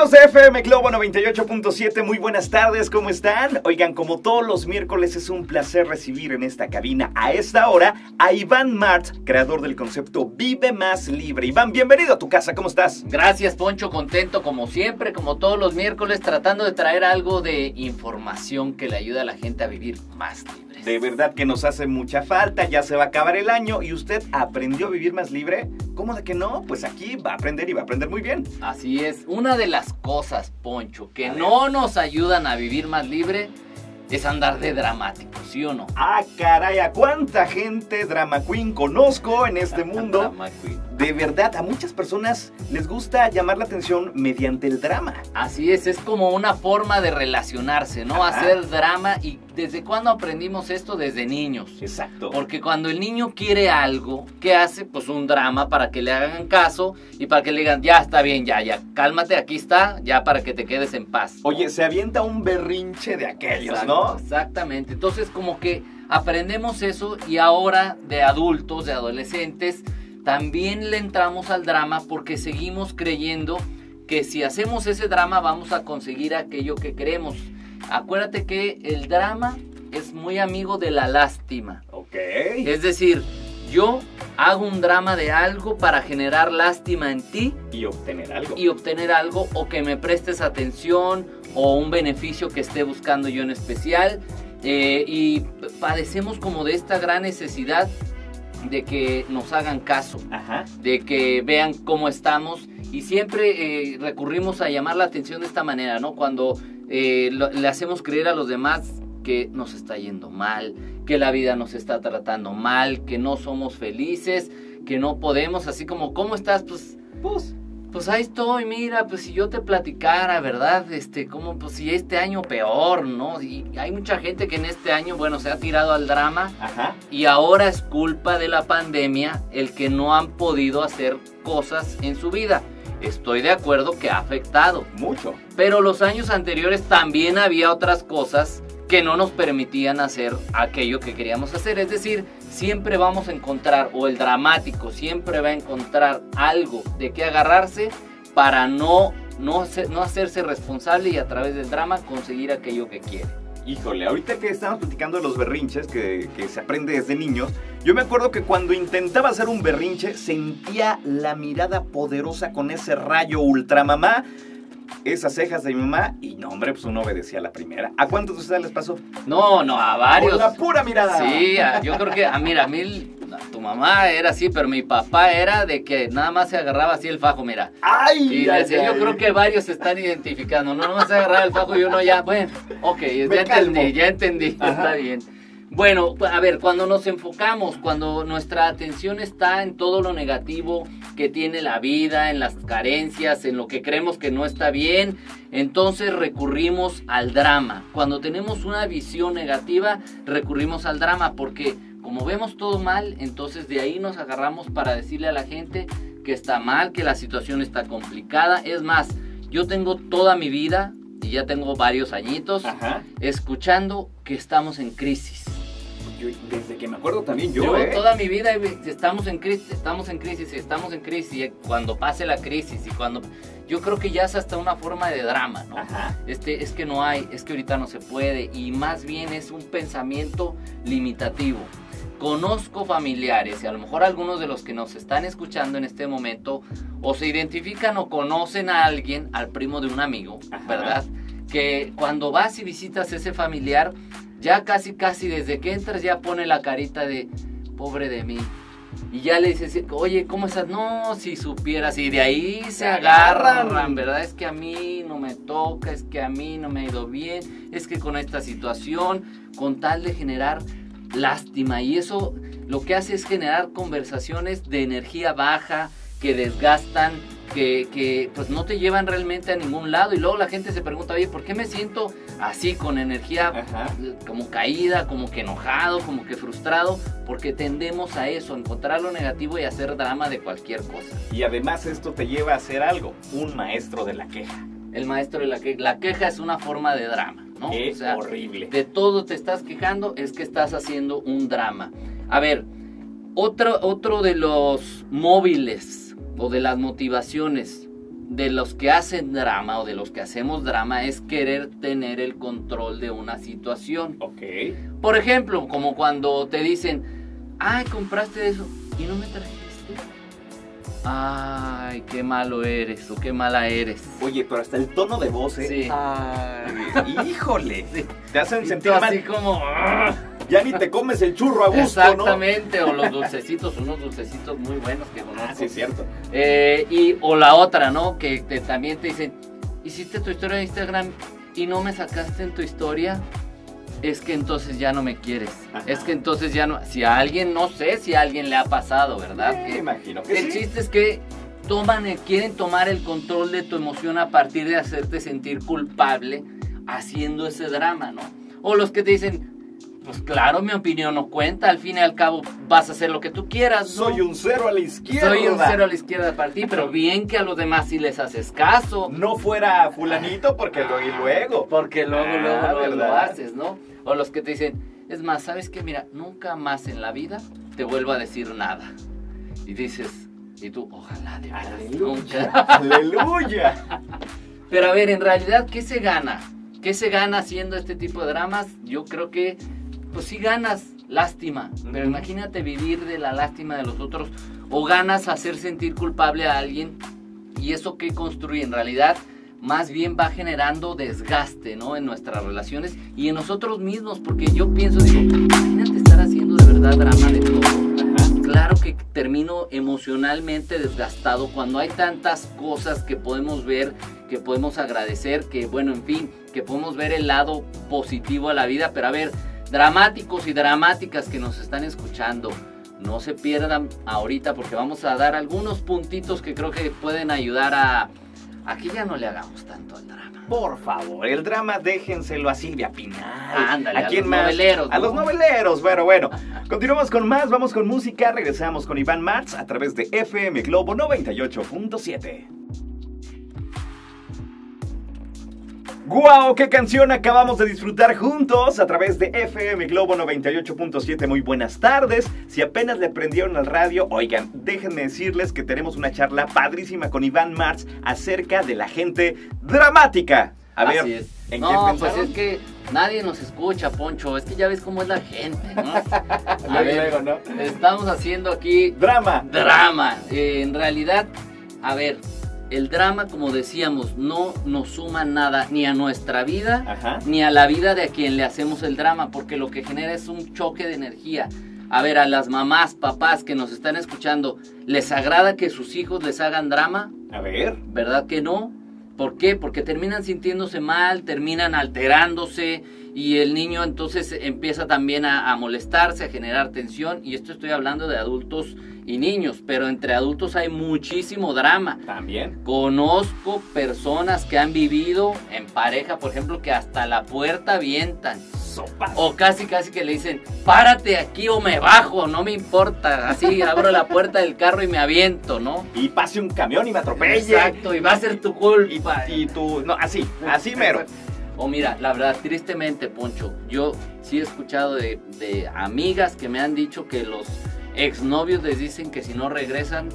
Amigos de FM Globo 98.7, muy buenas tardes, ¿cómo están? Oigan, como todos los miércoles es un placer recibir en esta cabina a esta hora a Iván Martz, creador del concepto Vive Más Libre. Iván, bienvenido a tu casa, ¿cómo estás? Gracias, Poncho, contento como siempre, como todos los miércoles, tratando de traer algo de información que le ayude a la gente a vivir más libre. De verdad que nos hace mucha falta, ya se va a acabar el año y usted aprendió a vivir más libre. ¿Cómo de que no? Pues aquí va a aprender y va a aprender muy bien. Así es. Una de las cosas, Poncho, que no nos ayudan a vivir más libre es andar de dramático, ¿sí o no? ¡Ah, caray! ¿A cuánta gente drama queen conozco en este mundo? Drama queen. De verdad, a muchas personas les gusta llamar la atención mediante el drama. Así es como una forma de relacionarse, ¿no? Ajá. Hacer drama. ¿Y desde cuándo aprendimos esto? Desde niños. Exacto. Porque cuando el niño quiere algo, ¿qué hace? Pues un drama para que le hagan caso y para que le digan, ya está bien, ya, cálmate, aquí está, ya para que te quedes en paz. Oye, se avienta un berrinche de aquellos, ¿no? Exactamente. Entonces, como que aprendemos eso y ahora de adultos, de adolescentes, también le entramos al drama porque seguimos creyendo que si hacemos ese drama vamos a conseguir aquello que queremos. Acuérdate que el drama es muy amigo de la lástima. Ok. Es decir, yo hago un drama de algo para generar lástima en ti. Y obtener algo. Y obtener algo, o que me prestes atención, o un beneficio que esté buscando yo en especial. Y padecemos como de esta gran necesidad de que nos hagan caso. Ajá. De que vean cómo estamos. Y siempre recurrimos a llamar la atención de esta manera, ¿no? Cuando le hacemos creer a los demás que nos está yendo mal, que la vida nos está tratando mal, que no somos felices, que no podemos. Así como, ¿cómo estás? Pues ahí estoy, mira, pues si yo te platicara, ¿verdad? Como, pues si este año peor, ¿no? Y hay mucha gente que en este año, bueno, se ha tirado al drama. Ajá. Y ahora es culpa de la pandemia el que no han podido hacer cosas en su vida. Estoy de acuerdo que ha afectado. Mucho. Pero los años anteriores también había otras cosas que no nos permitían hacer aquello que queríamos hacer. Es decir, siempre vamos a encontrar, o el dramático siempre va a encontrar algo de qué agarrarse para no hacerse responsable y a través del drama conseguir aquello que quiere. Híjole, ahorita que estamos platicando de los berrinches que se aprende desde niños, yo me acuerdo que cuando intentaba hacer un berrinche sentía la mirada poderosa con ese rayo ultramamá, esas cejas de mi mamá, y no, hombre, pues uno obedecía a la primera. ¿A cuántos de ustedes les pasó? No, a varios. Con la pura mirada. Sí, yo creo que, mira, tu mamá era así, pero mi papá era de que nada más se agarraba así el fajo, mira. ¡Ay! Y yo creo que varios se están identificando, no, nada más se agarraba el fajo y uno ya, bueno, ok, ya entendí, ajá, está bien. Bueno, a ver, cuando nos enfocamos, cuando nuestra atención está en todo lo negativo que tiene la vida, en las carencias, en lo que creemos que no está bien, entonces recurrimos al drama. Cuando tenemos una visión negativa, recurrimos al drama porque como vemos todo mal, entonces de ahí nos agarramos para decirle a la gente que está mal, que la situación está complicada. Es más, yo tengo toda mi vida, y ya tengo varios añitos, ajá, escuchando que estamos en crisis. Desde que me acuerdo también yo. Toda mi vida estamos en crisis. Y cuando pase la crisis y cuando... Yo creo que ya es hasta una forma de drama, ¿no? Ajá. Es que no hay, es que ahorita no se puede. Y más bien es un pensamiento limitativo. Conozco familiares, y a lo mejor algunos de los que nos están escuchando en este momento o se identifican o conocen a alguien, al primo de un amigo, ajá, ¿verdad? Que cuando vas y visitas a ese familiar, ya casi desde que entras ya pone la carita de pobre de mí. Y ya le dices, oye, ¿cómo estás? No, si supieras. Y de ahí se agarran, ¿verdad? Es que a mí no me toca, es que a mí no me ha ido bien, es que con esta situación, con tal de generar lástima. Y eso lo que hace es generar conversaciones de energía baja, que desgastan, que pues no te llevan realmente a ningún lado. Y luego la gente se pregunta, oye, ¿por qué me siento así con energía, ajá, como caída, como que enojado, como que frustrado? Porque tendemos a eso, a encontrar lo negativo y hacer drama de cualquier cosa. Y además esto te lleva a hacer algo, un maestro de la queja. El maestro de la queja. La queja es una forma de drama, ¿no? Es, o sea, horrible. De todo te estás quejando, es que estás haciendo un drama. A ver, otro de los móviles o de las motivaciones de los que hacen drama o de los que hacemos drama es querer tener el control de una situación. Ok. Por ejemplo, como cuando te dicen, ay, compraste eso y no me trajiste. Ay, qué malo eres o qué mala eres. Oye, pero hasta el tono de voz, ¿eh? Sí. Ay, híjole. Sí. Te hacen sentir mal. Así como... ya ni te comes el churro a gusto, exactamente, ¿no? O los dulcecitos, unos dulcecitos muy buenos que conozco. Ah, sí, cierto. O la otra, ¿no? Que también te dicen, hiciste tu historia en Instagram y no me sacaste en tu historia, es que entonces ya no me quieres. Ajá. Es que entonces ya no... Si a alguien, no sé si a alguien le ha pasado, ¿verdad? Me imagino que el sí. Chiste es que quieren tomar el control de tu emoción a partir de hacerte sentir culpable haciendo ese drama, ¿no? O los que te dicen... pues claro, mi opinión no cuenta, al fin y al cabo vas a hacer lo que tú quieras, ¿no? Soy un cero a la izquierda. Soy un cero a la izquierda para ti, pero bien que a los demás sí les haces caso. No fuera fulanito porque luego. Porque luego lo haces, ¿no? O los que te dicen, es más, ¿sabes qué? Mira, nunca más en la vida te vuelvo a decir nada. Y dices, y tú, ojalá de verdad. Aleluya, aleluya. Pero a ver, en realidad, ¿qué se gana? ¿Qué se gana haciendo este tipo de dramas? Yo creo que... pues sí ganas lástima, pero imagínate vivir de la lástima de los otros, o ganas hacer sentir culpable a alguien, y eso que construye en realidad más bien va generando desgaste, ¿no? En nuestras relaciones y en nosotros mismos, porque yo pienso, digo, imagínate estar haciendo de verdad drama de todo. Claro que termino emocionalmente desgastado cuando hay tantas cosas que podemos ver, que podemos agradecer, que bueno, en fin, que podemos ver el lado positivo a la vida. Pero a ver, dramáticos y dramáticas que nos están escuchando, no se pierdan ahorita porque vamos a dar algunos puntitos que creo que pueden ayudar a que ya no le hagamos tanto al drama. Por favor, el drama déjenselo a Silvia Pinar. Ándale, a los noveleros, ¿no? A los noveleros, pero bueno. Continuamos con más, vamos con música, regresamos con Iván Martz a través de FM Globo 98.7. ¡Guau! Wow, ¡qué canción acabamos de disfrutar juntos a través de FM Globo 98.7! Muy buenas tardes. Si apenas le prendieron al radio, oigan, déjenme decirles que tenemos una charla padrísima con Iván Martz acerca de la gente dramática. A ver, así es. ¿En qué pensaron? Pues es que nadie nos escucha, Poncho. Es que ya ves cómo es la gente, ¿no? A ver, ¿no? Estamos haciendo aquí... ¡drama! ¡Drama! En realidad, a ver... el drama, como decíamos, no nos suma nada ni a nuestra vida, ajá, ni a la vida de a quien le hacemos el drama, porque lo que genera es un choque de energía. A ver, a las mamás, papás que nos están escuchando, ¿les agrada que sus hijos les hagan drama? A ver. ¿Verdad que no? ¿Por qué? Porque terminan sintiéndose mal, terminan alterándose y el niño entonces empieza también a molestarse, a generar tensión. Y esto estoy hablando de adultos y niños, pero entre adultos hay muchísimo drama. También. Conozco personas que han vivido en pareja, por ejemplo, que hasta la puerta avientan. Sopas. O casi que le dicen, párate aquí o me bajo, no me importa. Así abro la puerta del carro y me aviento, ¿no? Y pase un camión y me atropelle. Exacto, y va a ser tu culpa. Y tú, no, así mero. O mira, la verdad, tristemente, Poncho, yo sí he escuchado de amigas que me han dicho que los exnovios les dicen que si no regresan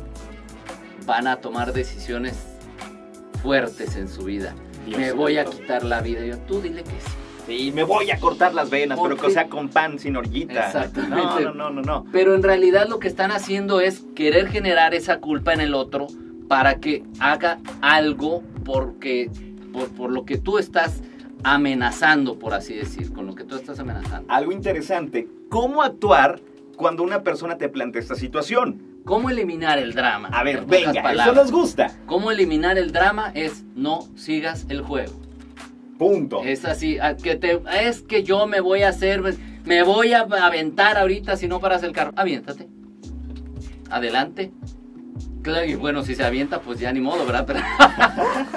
van a tomar decisiones fuertes en su vida. Dios, me voy a quitar la vida. Yo, tú dile que sí. Sí, me voy a cortar las venas, pero que sea con pan, sin orillita. Exactamente. No. Pero en realidad lo que están haciendo es querer generar esa culpa en el otro para que haga algo por lo que tú estás amenazando, por así decir, con lo que tú estás amenazando. Algo interesante, ¿cómo actuar cuando una persona te plantea esta situación? ¿Cómo eliminar el drama? A ver, venga, eso nos gusta. ¿Cómo eliminar el drama? Es no sigas el juego. Punto. Es así, es que yo me voy a hacer, me voy a aventar ahorita si no paras el carro. Aviéntate. Adelante. Claro, y bueno, si se avienta, pues ya ni modo, ¿verdad?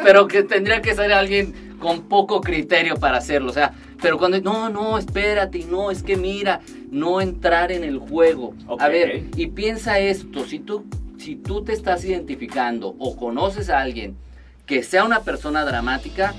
Pero que tendría que ser alguien con poco criterio para hacerlo, o sea, pero cuando, no, espérate, no, es que mira, no entrar en el juego. Okay. A ver, y piensa esto, si tú te estás identificando o conoces a alguien que sea una persona dramática,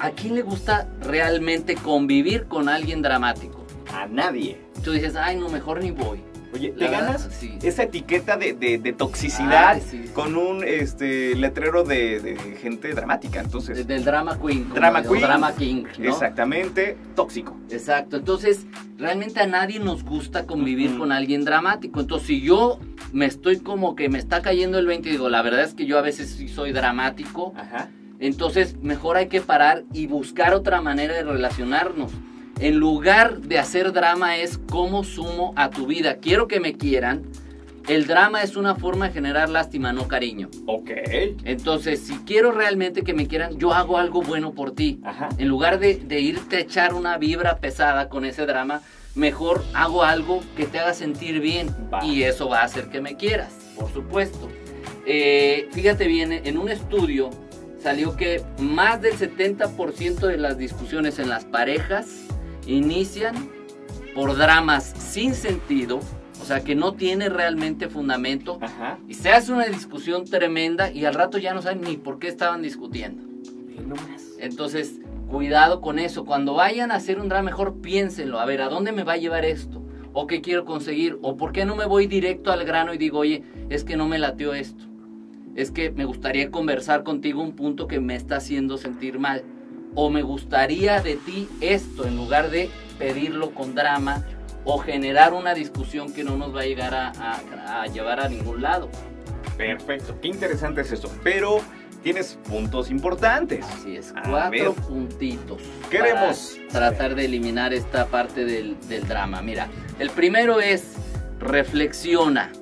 ¿a quién le gusta realmente convivir con alguien dramático? A nadie. Tú dices, ay, no, mejor ni voy. Oye, te ganas esa etiqueta de toxicidad con un letrero de gente dramática, entonces. Del drama queen. Drama queen. Drama king, ¿no? Exactamente, tóxico. Exacto, entonces realmente a nadie nos gusta convivir con alguien dramático. Entonces si yo me estoy como que me está cayendo el 20 y digo, la verdad es que yo a veces sí soy dramático, entonces mejor hay que parar y buscar otra manera de relacionarnos. En lugar de hacer drama es cómo sumo a tu vida. Quiero que me quieran. El drama es una forma de generar lástima, no cariño. Ok. Entonces, si quiero realmente que me quieran, yo hago algo bueno por ti. Ajá. En lugar de irte a echar una vibra pesada con ese drama, mejor hago algo que te haga sentir bien. Va. Y eso va a hacer que me quieras, por supuesto. Fíjate bien, en un estudio salió que más del 70% de las discusiones en las parejas inician por dramas sin sentido, o sea que no tiene realmente fundamento. Ajá. Y se hace una discusión tremenda y al rato ya no saben ni por qué estaban discutiendo. Entonces, cuidado con eso. Cuando vayan a hacer un drama, mejor piénsenlo. A ver, ¿a dónde me va a llevar esto? ¿O qué quiero conseguir? ¿O por qué no me voy directo al grano y digo, oye, es que no me latió esto? Es que me gustaría conversar contigo un punto que me está haciendo sentir mal. O me gustaría de ti esto, en lugar de pedirlo con drama o generar una discusión que no nos va a llegar a llevar a ningún lado. Perfecto, qué interesante es esto. Pero tienes puntos importantes. Así es, 4 puntitos. Queremos tratar de eliminar esta parte del drama. Mira, el primero es reflexiona.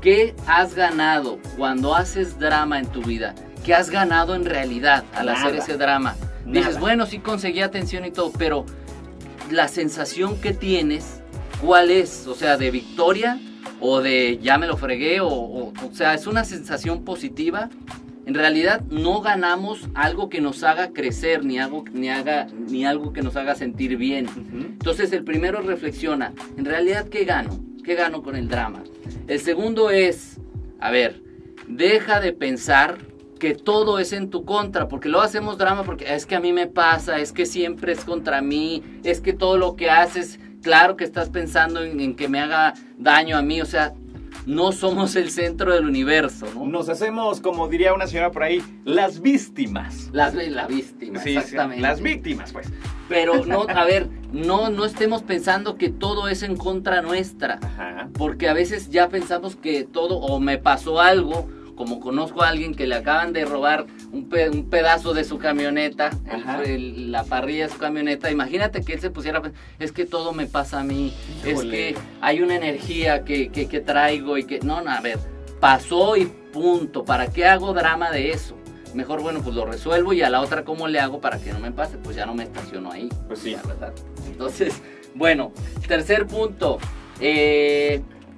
¿Qué has ganado cuando haces drama en tu vida? ¿Qué has ganado en realidad al hacer ese drama? Dices, bueno, sí conseguí atención y todo, pero la sensación que tienes, ¿cuál es? O sea, ¿de victoria o de ya me lo fregué? O sea, ¿es una sensación positiva? En realidad no ganamos algo que nos haga crecer, ni algo que nos haga sentir bien. Entonces el primero reflexiona, en realidad, ¿qué gano? ¿Qué gano con el drama? El segundo es, a ver, deja de pensar que todo es en tu contra, porque luego hacemos drama porque es que a mí me pasa, es que siempre es contra mí, es que todo lo que haces, claro que estás pensando en que me haga daño a mí, o sea, no somos el centro del universo, ¿no? Nos hacemos, como diría una señora por ahí, las víctimas. La víctima, sí, exactamente. Sí, las víctimas, pues. Pero no, a ver, no estemos pensando que todo es en contra nuestra. Ajá. Porque a veces ya pensamos que todo, o me pasó algo, como conozco a alguien que le acaban de robar un pedazo de su camioneta, la parrilla de su camioneta, imagínate que él se pusiera, es que todo me pasa a mí, es que hay una energía que traigo y que, no, a ver, pasó y punto, ¿para qué hago drama de eso? Mejor, bueno, pues lo resuelvo y a la otra, ¿cómo le hago para que no me pase? Pues ya no me estaciono ahí. Pues sí. ¿Verdad? Entonces, bueno, tercer punto,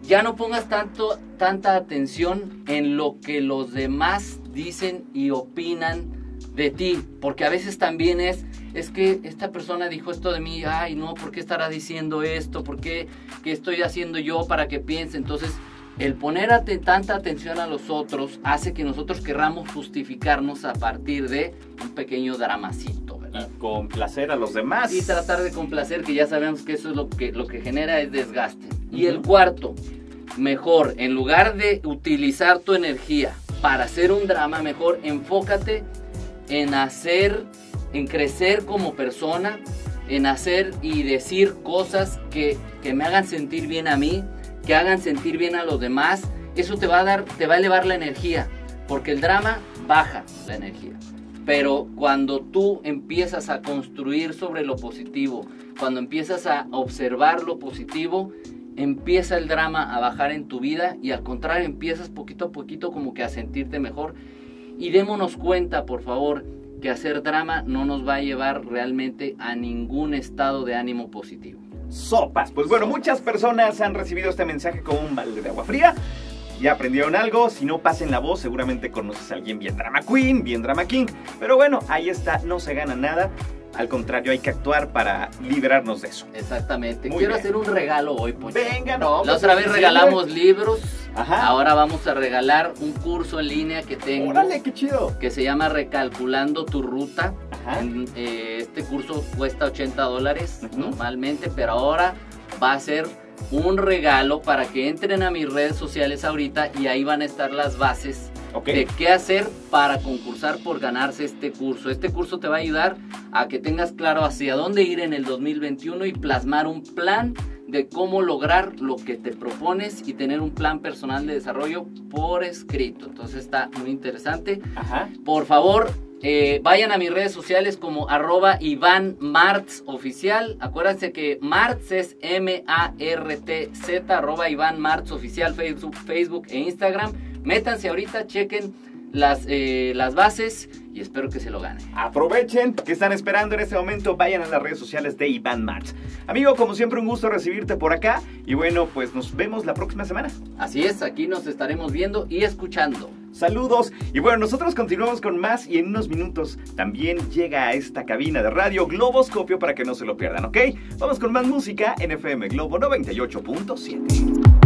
ya no pongas tanta atención en lo que los demás dicen y opinan de ti, porque a veces también es que esta persona dijo esto de mí, ay no, ¿por qué estará diciendo esto? ¿Por qué? ¿Qué estoy haciendo yo para que piense? Entonces, el poner tanta atención a los otros hace que nosotros querramos justificarnos a partir de un pequeño dramacito, ¿verdad? Y complacer a los demás. Y tratar de complacer, que ya sabemos que eso es lo que genera es desgaste. Y el cuarto, mejor, en lugar de utilizar tu energía para hacer un drama, mejor enfócate en crecer como persona, en hacer y decir cosas que me hagan sentir bien a mí, que hagan sentir bien a los demás. Eso te va a elevar la energía, porque el drama baja la energía. Pero cuando tú empiezas a construir sobre lo positivo, cuando empiezas a observar lo positivo, empieza el drama a bajar en tu vida y al contrario empiezas poquito a poquito como que a sentirte mejor. Y démonos cuenta, por favor, que hacer drama no nos va a llevar realmente a ningún estado de ánimo positivo. Sopas, pues bueno, muchas personas han recibido este mensaje como un balde de agua fría. Ya aprendieron algo, si no pasen la voz seguramente conoces a alguien bien drama queen, bien drama king. Pero bueno, ahí está, no se gana nada. Al contrario, hay que actuar para liberarnos de eso. Exactamente. Muy bien. Hacer un regalo hoy, Poncho. Venga, no. La otra vez regalamos libros. Ajá. Ahora vamos a regalar un curso en línea que tengo. ¡Órale, qué chido! Que se llama Recalculando tu Ruta. Ajá. Este curso cuesta $80 normalmente, pero ahora va a ser un regalo para que entren a mis redes sociales ahorita y ahí van a estar las bases de qué hacer para concursar por ganarse este curso. Este curso te va a ayudar a que tengas claro hacia dónde ir en el 2021 y plasmar un plan de cómo lograr lo que te propones y tener un plan personal de desarrollo por escrito. Entonces está muy interesante. Ajá. Por favor, vayan a mis redes sociales como @IvánMartzOficial. Acuérdense que Martz es M-A-R-T-Z, @IvánMartzOficial, Facebook e Instagram. Métanse ahorita, chequen las bases y espero que se lo ganen. Aprovechen que están esperando en este momento, vayan a las redes sociales de Iván Martz. Amigo, como siempre, un gusto recibirte por acá y bueno, pues nos vemos la próxima semana. Así es, aquí nos estaremos viendo y escuchando. Saludos y bueno, nosotros continuamos con más y en unos minutos también llega a esta cabina de radio Globoscopio para que no se lo pierdan, ¿ok? Vamos con más música en FM Globo 98.7.